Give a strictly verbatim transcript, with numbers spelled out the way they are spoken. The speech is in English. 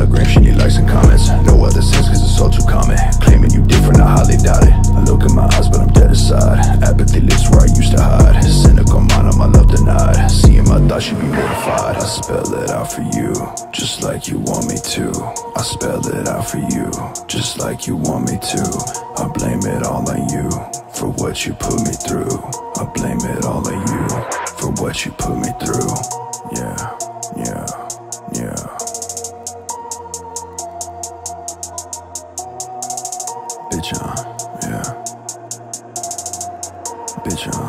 the gram, she need likes and comments. No other sense cause it's all too common. Claiming you different, I highly doubt it. I look in my eyes but I'm dead inside. Apathy lives where I used to hide. Cynical mind on my love denied. Seeing my thoughts, she'd be mortified. I spell it out for you, just like you want me to. I spell it out for you, just like you want me to. I blame it all on you, for what you put me through. I blame it all on you, for what you put me through. Yeah, yeah, yeah. Bitch on, yeah. Bitch on.